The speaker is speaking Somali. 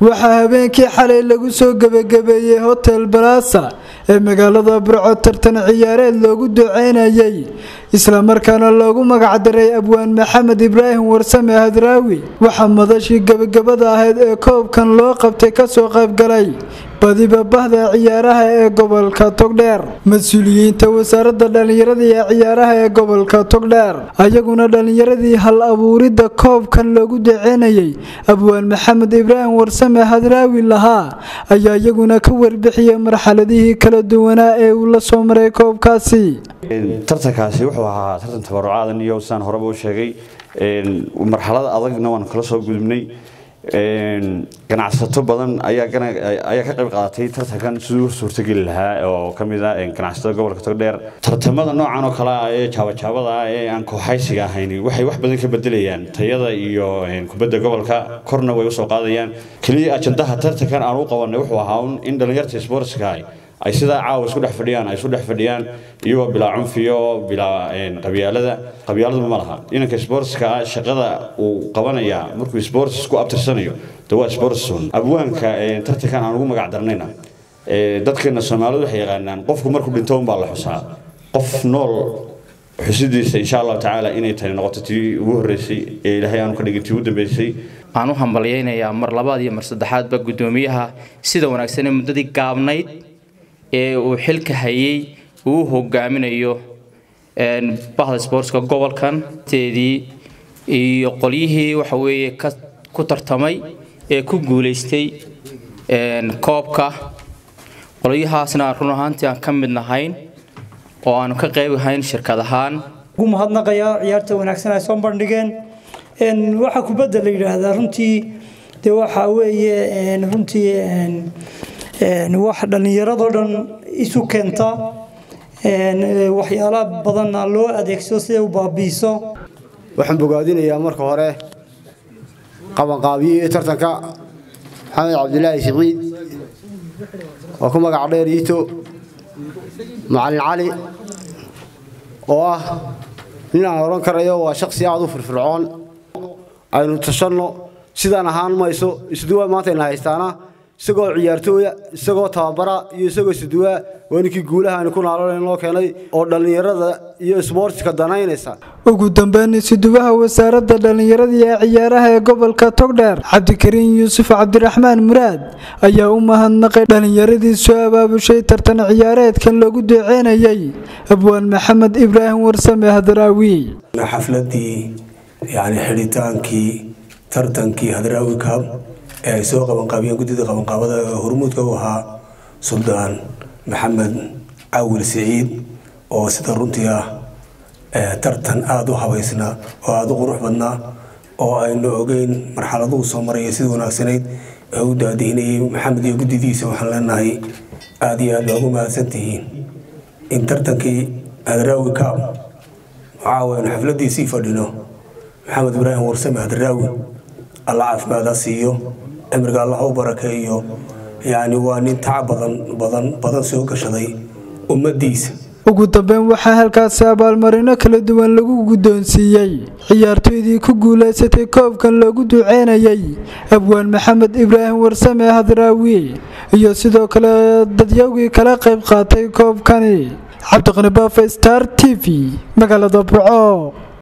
waxaa habeenkii xalay lagu soo gabagabeeyay hotel Barasa ee magaalada Burco tartan ciyaareed loogu duceynayay isla markaana loogu magac daray Abwaan Maxamed Ibraahim Warsame Hadraawi waxa madashii gabagabada ahayd ee koobkan loo qabtay ka soo qayb galay badiba bahda ciyaaraha ee gobolka Togdheer mas'uuliyiinta wasaaradda dhalinyarada ee ciyaaraha ee gobolka Togdheer ayaguna dhalinyaradii hal abuurida koobkan loogu duceynayay Abwaan Maxamed Ibraahim Warsame Hadraawi lahaa ayaa ayaguna ka warbixiyay marxaladii kala duwanaa ee uu la soo maray koobkaasi tartankaasi wuxuu ahaa tartan tabarucaad iyo san horebo sheegay marxalada adagna waan kala soo gudubnay ganacsato badan ayaa ka qayb qaadatay tartankan sidoo suurtagal lahaa oo kamid ah ganacsatada gobolka Togdheer tartamada noocan oo kala ah ee jawaabada ee aan ku haysiga ahayn waxay wax badan ka bedelayaan tayada iyo kubadda gobolka korna way u soo qaadayaan kaliya ajandaha tartankan aan u qabanay wuxuu ahaa in dhalinyarta sportska ay sida caawa isku dhex fadhiyaan ay soo dhex fadhiyaan iyo bilaa cunfiyo bilaa qabyaalada ma laha inanka sportska shaqada uu qabanaya markuu sports isku abtirsanayo dawa sportsun abwaanka tartankan aan ugu magac darnayna dadkeenna Soomaalidu waxay yaqaanaan qofku markuu dhinto baa la xusaa qof nool xusidiisa insha Allah taala inay tahay noqotay ugu horeysay ee Ilaahay aanu ka dhigtay ugu dambeysay aanu hambalyeynaya mar labaad iyo mar saddexaad ba gudoomiyaha sida wanaagsan muddadii gaabnayd oo xilka hayay uu hogaaminayo bahda sportska gobolkan teedii iyo qoliyihii waxa weeye ku tartamay ee ku guuleystay koobka qoliyahaasna run ahaantii aan ka mid nahayn oo aan ka qayb ahayn shirkadahan ugu mahadnaqaya ciyaarta wanaagsan ay soo bandhigeen waxa ku bedel yiraahdaa runtii de waxa weeye runtii وحدة يردون إسوكنتا وحيالا بدنا لو أديكسوسي وبابيسو وحن بقاعدين يا مركو هره قبل قابي ترتكع حمد عبد الله سعيد وكم قاعدين ريتو مع العلي واه هنا هرون كريو وشخص يعضو في الفرعون أنو تشنو سيدنا هان ما يسو يسدوا ما تنهايستانا سقو عيارتوه سقو تابرا يسقو سدوه ونكي قولها نكون على الله كناي أردن يرد يسمارت كدناين إنسان. وجودن بين سدوه وسارد أردن يرد يعيارها قبل كتقدر عبدالكریم يوسف عبدالرحمن مراد أيها أمها النقي أردن يرد السواب أبو شيء ترتن عيارات كان لوجود عينه يي أبوان محمد إبراهيم ورسمه هدراوي. حفلتي يعني حريتانكي ترتنكي هدراوي كاب. سوق قبانقابين جديد قبانقابضة هرمود كوها سلطان محمد أول سعيد أو سترنتيا ترتن آدو حويسنا وآدو قروح بدنا أو إنه أجين مرحلة دو صمر يسيدونا سنيد أو داديني محمد يجديدي سوحنا ناي آدي أدوه ما سنتين إن ترتن كي أدراوي كاب عاون حفلة دي سيفر لنا محمد إبراهيم ورسمه أدراوي الله عف ما دسيه أمريكا الله وبركاته يعني وانين تعب بدن سوق شذي ومديس. وقطبين وحال كاساب المرينا كل دوان لجو جدون سيجي عيارتودي كقولة ستكاب كان لجو دعانا يجي أبوان محمد إبراهيم ورسمه هدراوي يصدق كلا دجاجي كلا قب قاتي كاب كاني عبدالقنبة في ستار تي في مقالة ضبعة.